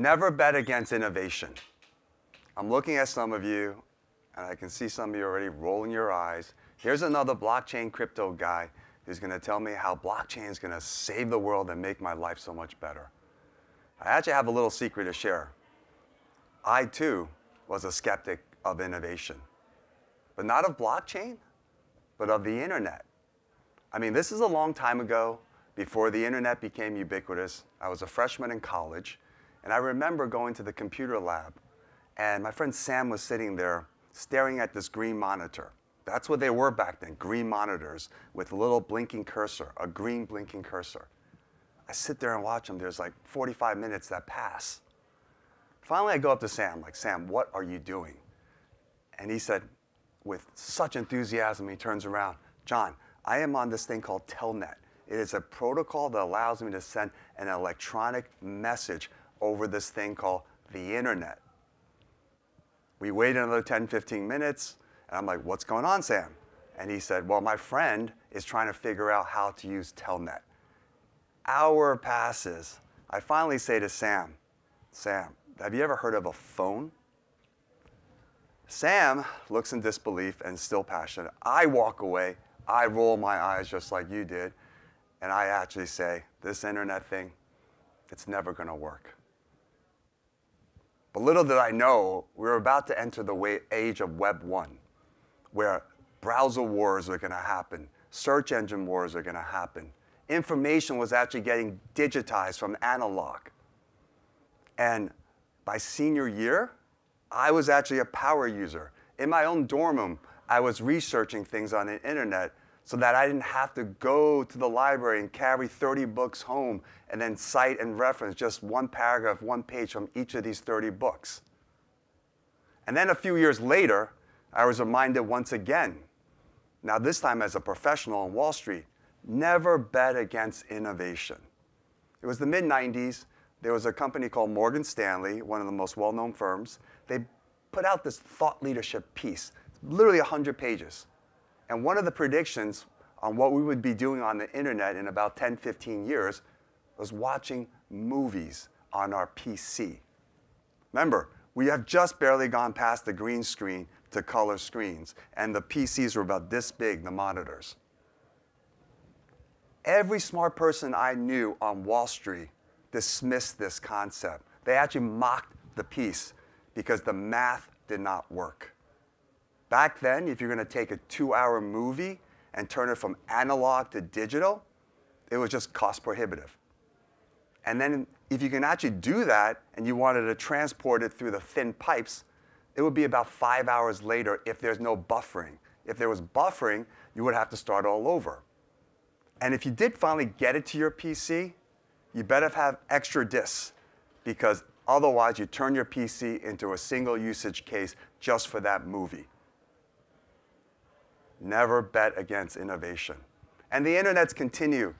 Never bet against innovation. I'm looking at some of you, and I can see some of you already rolling your eyes. Here's another blockchain crypto guy who's going to tell me how blockchain is going to save the world and make my life so much better. I actually have a little secret to share. I, too, was a skeptic of innovation, but not of blockchain, but of the internet. I mean, this is a long time ago, before the internet became ubiquitous. I was a freshman in college, and I remember going to the computer lab, and my friend Sam was sitting there staring at this green monitor. That's what they were back then, green monitors with a little blinking cursor, a green blinking cursor. I sit there and watch them. There's like 45 minutes that pass. Finally, I go up to Sam, like, Sam, what are you doing? And he said, with such enthusiasm, he turns around, John, I am on this thing called Telnet. It is a protocol that allows me to send an electronic message over this thing called the internet. We waited another 10, 15 minutes. And I'm like, what's going on, Sam? And he said, well, my friend is trying to figure out how to use Telnet. Hour passes. I finally say to Sam, Sam, have you ever heard of a phone? Sam looks in disbelief and still passionate. I walk away. I roll my eyes just like you did. And I actually say, this internet thing, it's never going to work. But little did I know, we were about to enter the age of Web One, where browser wars are going to happen, search engine wars are going to happen. Information was actually getting digitized from analog. And by senior year, I was actually a power user. In my own dorm room, I was researching things on the internet so that I didn't have to go to the library and carry 30 books home and then cite and reference just one paragraph, one page from each of these 30 books. And then a few years later, I was reminded once again, now this time as a professional on Wall Street, never bet against innovation. It was the mid-90s. There was a company called Morgan Stanley, one of the most well-known firms. They put out this thought leadership piece, literally 100 pages. And one of the predictions on what we would be doing on the internet in about 10, 15 years was watching movies on our PC. Remember, we have just barely gone past the green screen to color screens, and the PCs were about this big, the monitors. Every smart person I knew on Wall Street dismissed this concept. They actually mocked the piece because the math did not work. Back then, if you're going to take a 2-hour movie and turn it from analog to digital, it was just cost prohibitive. And then if you can actually do that and you wanted to transport it through the thin pipes, it would be about 5 hours later if there's no buffering. If there was buffering, you would have to start all over. And if you did finally get it to your PC, you better have extra disks, because otherwise you turn your PC into a single usage case just for that movie. Never bet against innovation. And the internets continue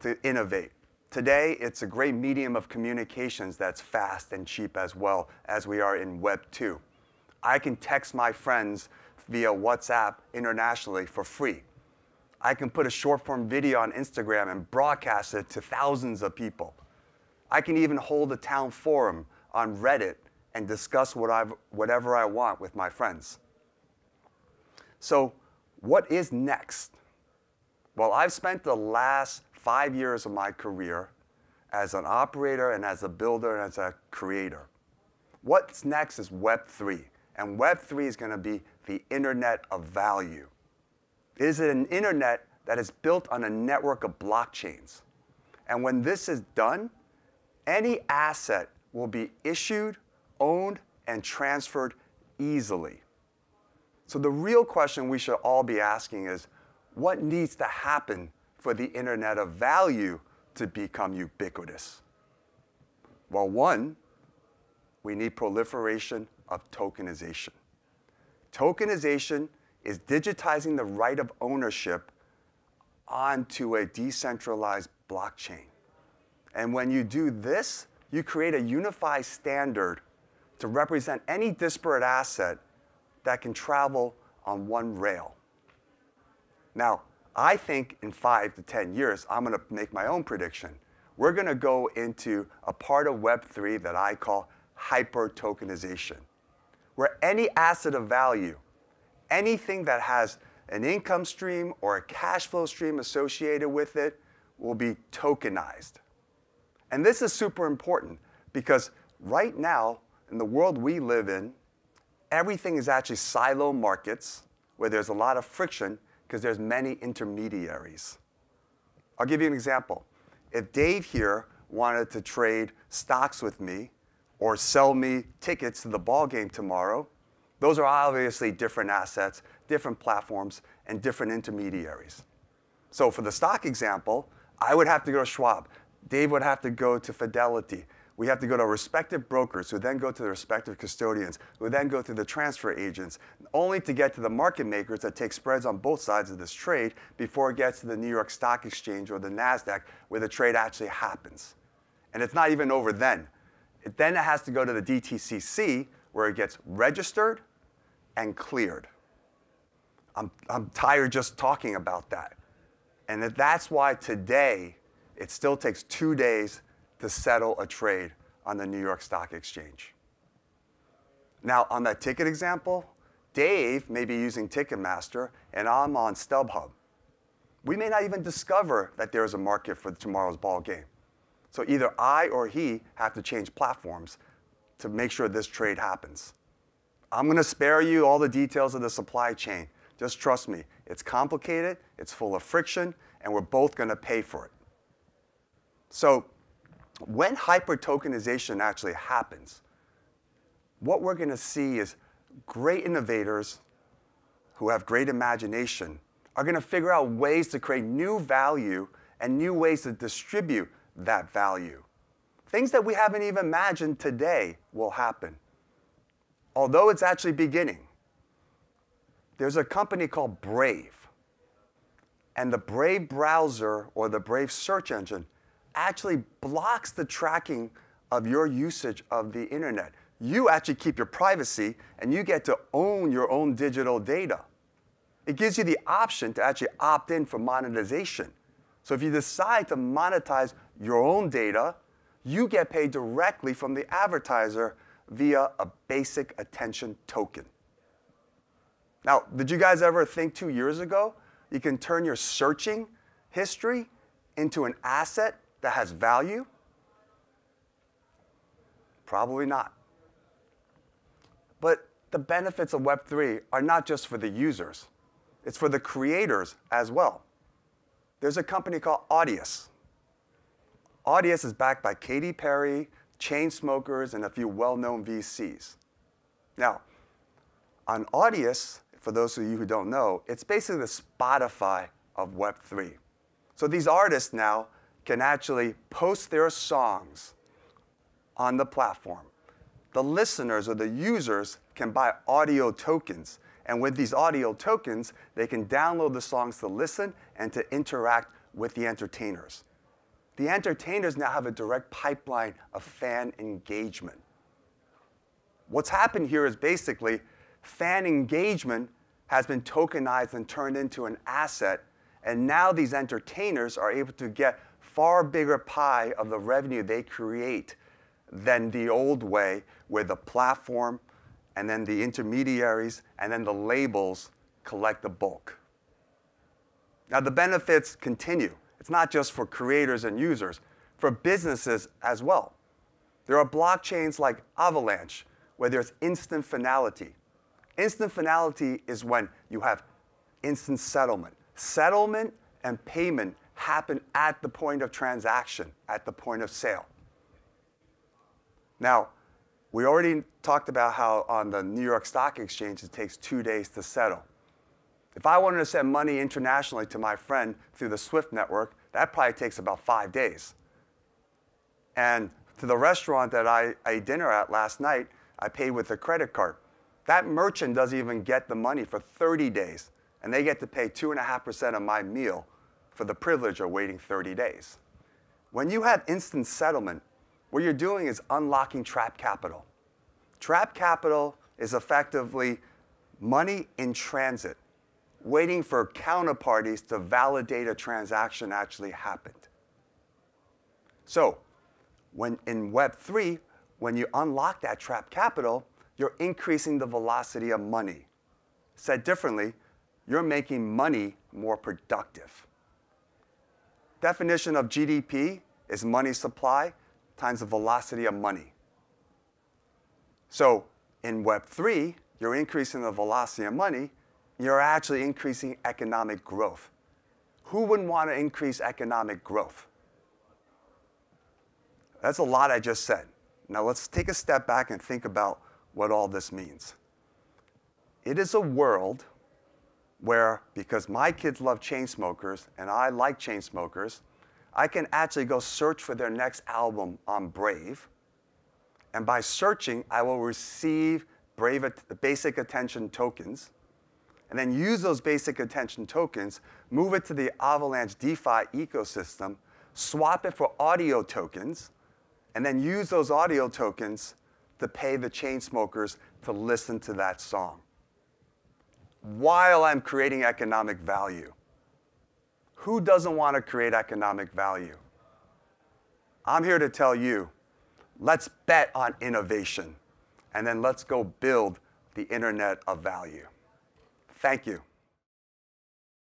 to innovate. Today, it's a great medium of communications that's fast and cheap, as well as we are in Web 2. I can text my friends via WhatsApp internationally for free. I can put a short-form video on Instagram and broadcast it to thousands of people. I can even hold a town forum on Reddit and discuss whatever I want with my friends. So, what is next? Well, I've spent the last 5 years of my career as an operator and as a builder and as a creator. What's next is Web3. And Web3 is going to be the internet of value. It is an internet that is built on a network of blockchains. And when this is done, any asset will be issued, owned, and transferred easily. So the real question we should all be asking is, what needs to happen for the internet of value to become ubiquitous? Well, one, we need proliferation of tokenization. Tokenization is digitizing the right of ownership onto a decentralized blockchain. And when you do this, you create a unified standard to represent any disparate asset that can travel on one rail. Now, I think in 5 to 10 years, I'm going to make my own prediction. we're going to go into a part of Web3 that I call hyper-tokenization, where any asset of value, anything that has an income stream or a cash flow stream associated with it, will be tokenized. And this is super important because right now, in the world we live in, everything is actually silo markets where there's a lot of friction because there's many intermediaries. I'll give you an example. If Dave here wanted to trade stocks with me or sell me tickets to the ball game tomorrow, those are obviously different assets, different platforms, and different intermediaries. So for the stock example, I would have to go to Schwab. Dave would have to go to Fidelity. We have to go to respective brokers who then go to the respective custodians, who then go to the transfer agents, only to get to the market makers that take spreads on both sides of this trade before it gets to the New York Stock Exchange or the NASDAQ where the trade actually happens. And it's not even over then. Then it has to go to the DTCC where it gets registered and cleared. I'm tired just talking about that. And that's why today it still takes 2 days to settle a trade on the New York Stock Exchange. Now, on that ticket example, Dave may be using Ticketmaster, and I'm on StubHub. We may not even discover that there is a market for tomorrow's ball game. So either I or he have to change platforms to make sure this trade happens. I'm going to spare you all the details of the supply chain. Just trust me, it's complicated, it's full of friction, and we're both going to pay for it. So when hyper-tokenization actually happens, what we're going to see is great innovators who have great imagination are going to figure out ways to create new value and new ways to distribute that value. Things that we haven't even imagined today will happen, although it's actually beginning. There's a company called Brave, and the Brave browser or the Brave search engine actually blocks the tracking of your usage of the internet. You actually keep your privacy, and you get to own your own digital data. It gives you the option to actually opt in for monetization. So if you decide to monetize your own data, you get paid directly from the advertiser via a basic attention token. Now, did you guys ever think 2 years ago you can turn your searching history into an asset that has value? Probably not. But the benefits of Web3 are not just for the users. It's for the creators as well. There's a company called Audius. Audius is backed by Katy Perry, Chainsmokers, and a few well-known VCs. Now, on Audius, for those of you who don't know, it's basically the Spotify of Web3. So these artists now can actually post their songs on the platform. The listeners or the users can buy audio tokens. And with these audio tokens, they can download the songs to listen and to interact with the entertainers. The entertainers now have a direct pipeline of fan engagement. What's happened here is basically fan engagement has been tokenized and turned into an asset, and now these entertainers are able to get far bigger pie of the revenue they create than the old way where the platform and then the intermediaries and then the labels collect the bulk. Now the benefits continue. It's not just for creators and users, for businesses as well. There are blockchains like Avalanche where there's instant finality. Instant finality is when you have instant settlement. Settlement and payment happen at the point of transaction, at the point of sale. Now, we already talked about how on the New York Stock Exchange it takes 2 days to settle. If I wanted to send money internationally to my friend through the SWIFT network, that probably takes about 5 days. And to the restaurant that I ate dinner at last night, I paid with a credit card. That merchant doesn't even get the money for 30 days, and they get to pay 2.5% of my meal for the privilege of waiting 30 days. When you have instant settlement, what you're doing is unlocking trap capital. Trap capital is effectively money in transit, waiting for counterparties to validate a transaction actually happened. So when in Web3, when you unlock that trapped capital, you're increasing the velocity of money. Said differently, you're making money more productive. Definition of GDP is money supply times the velocity of money. So in Web3, you're increasing the velocity of money, you're actually increasing economic growth. Who wouldn't want to increase economic growth? That's a lot I just said. Now let's take a step back and think about what all this means. It is a world where, because my kids love Chainsmokers and I like Chainsmokers, I can actually go search for their next album on Brave. And by searching, I will receive basic attention tokens, and then use those basic attention tokens, move it to the Avalanche DeFi ecosystem, swap it for audio tokens, and then use those audio tokens to pay the Chainsmokers to listen to that song, while I'm creating economic value. Who doesn't want to create economic value? I'm here to tell you, let's bet on innovation, and then let's go build the internet of value. Thank you.